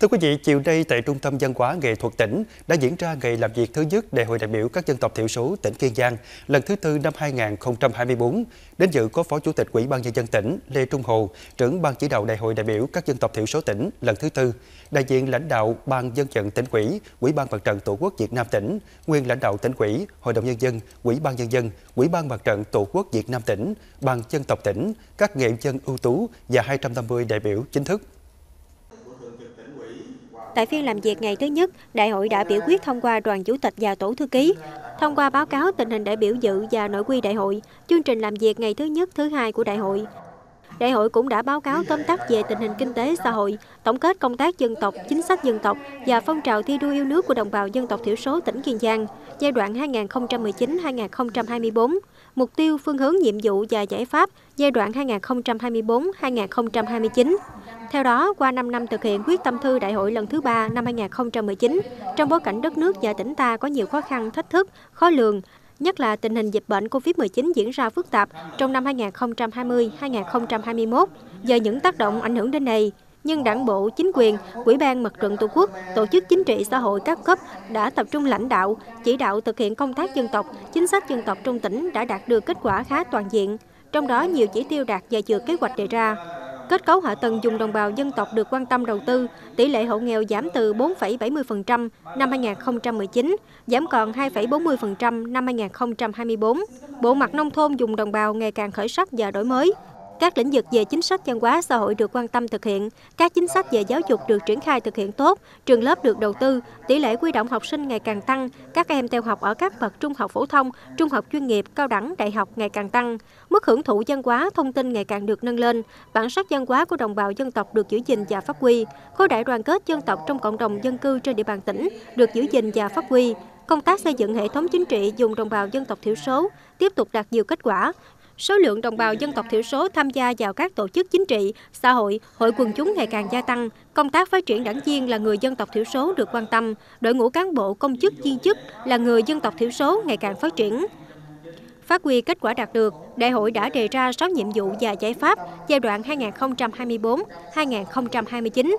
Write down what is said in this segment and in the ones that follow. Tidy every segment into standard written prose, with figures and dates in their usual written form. Thưa quý vị, chiều nay tại Trung tâm Văn hóa Nghệ thuật tỉnh đã diễn ra ngày làm việc thứ nhất Đại hội đại biểu các dân tộc thiểu số tỉnh Kiên Giang lần thứ tư năm 2024. Đến dự có Phó Chủ tịch Ủy ban Nhân dân tỉnh Lê Trung Hồ, trưởng Ban chỉ đạo Đại hội đại biểu các dân tộc thiểu số tỉnh lần thứ tư, đại diện lãnh đạo Ban dân vận tỉnh ủy, Ủy ban Mặt trận Tổ quốc Việt Nam tỉnh, nguyên lãnh đạo tỉnh ủy, Hội đồng nhân dân, Ủy ban nhân dân, Ủy ban Mặt trận Tổ quốc Việt Nam tỉnh, Ban dân tộc tỉnh, các nghệ nhân ưu tú và 250 đại biểu chính thức. Tại phiên làm việc ngày thứ nhất, Đại hội đã biểu quyết thông qua đoàn chủ tịch và tổ thư ký, thông qua báo cáo tình hình đại biểu dự và nội quy đại hội, chương trình làm việc ngày thứ nhất, thứ hai của đại hội. Đại hội cũng đã báo cáo tóm tắt về tình hình kinh tế xã hội, tổng kết công tác dân tộc, chính sách dân tộc và phong trào thi đua yêu nước của đồng bào dân tộc thiểu số tỉnh Kiên Giang giai đoạn 2019-2024, mục tiêu, phương hướng, nhiệm vụ và giải pháp giai đoạn 2024-2029. Theo đó, qua 5 năm thực hiện quyết tâm thư đại hội lần thứ 3 năm 2019, trong bối cảnh đất nước và tỉnh ta có nhiều khó khăn, thách thức, khó lường, nhất là tình hình dịch bệnh Covid-19 diễn ra phức tạp trong năm 2020-2021, do những tác động ảnh hưởng đến này, nhưng Đảng bộ, chính quyền, Ủy ban Mặt trận Tổ quốc, tổ chức chính trị xã hội các cấp đã tập trung lãnh đạo, chỉ đạo thực hiện công tác dân tộc, chính sách dân tộc trong tỉnh đã đạt được kết quả khá toàn diện, trong đó nhiều chỉ tiêu đạt và vượt kế hoạch đề ra. Kết cấu hạ tầng vùng đồng bào dân tộc được quan tâm đầu tư, tỷ lệ hộ nghèo giảm từ 4,70% năm 2019, giảm còn 2,40% năm 2024. Bộ mặt nông thôn vùng đồng bào ngày càng khởi sắc và đổi mới. Các lĩnh vực về chính sách văn hóa xã hội được quan tâm thực hiện, các chính sách về giáo dục được triển khai thực hiện tốt, trường lớp được đầu tư, tỷ lệ quy động học sinh ngày càng tăng, các em theo học ở các bậc trung học phổ thông, trung học chuyên nghiệp, cao đẳng, đại học ngày càng tăng, mức hưởng thụ văn hóa, thông tin ngày càng được nâng lên, bản sắc văn hóa của đồng bào dân tộc được giữ gìn và phát huy, khối đại đoàn kết dân tộc trong cộng đồng dân cư trên địa bàn tỉnh được giữ gìn và phát huy, công tác xây dựng hệ thống chính trị vùng đồng bào dân tộc thiểu số tiếp tục đạt nhiều kết quả. Số lượng đồng bào dân tộc thiểu số tham gia vào các tổ chức chính trị, xã hội, hội quần chúng ngày càng gia tăng. Công tác phát triển đảng viên là người dân tộc thiểu số được quan tâm. Đội ngũ cán bộ, công chức, viên chức là người dân tộc thiểu số ngày càng phát triển. Phát huy kết quả đạt được, Đại hội đã đề ra 6 nhiệm vụ và giải pháp giai đoạn 2024-2029.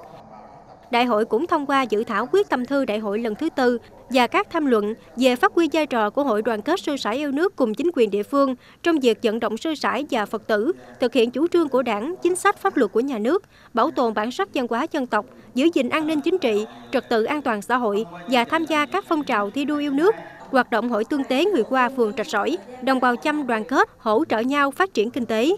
Đại hội cũng thông qua dự thảo quyết tâm thư đại hội lần thứ tư và các tham luận về phát huy vai trò của Hội đoàn kết sư sãi yêu nước cùng chính quyền địa phương trong việc vận động sư sãi và Phật tử thực hiện chủ trương của Đảng, chính sách pháp luật của nhà nước, bảo tồn bản sắc văn hóa dân tộc, giữ gìn an ninh chính trị, trật tự an toàn xã hội và tham gia các phong trào thi đua yêu nước, hoạt động hội tương tế người Hoa phường Trạch Sỏi, đồng bào Chăm đoàn kết hỗ trợ nhau phát triển kinh tế.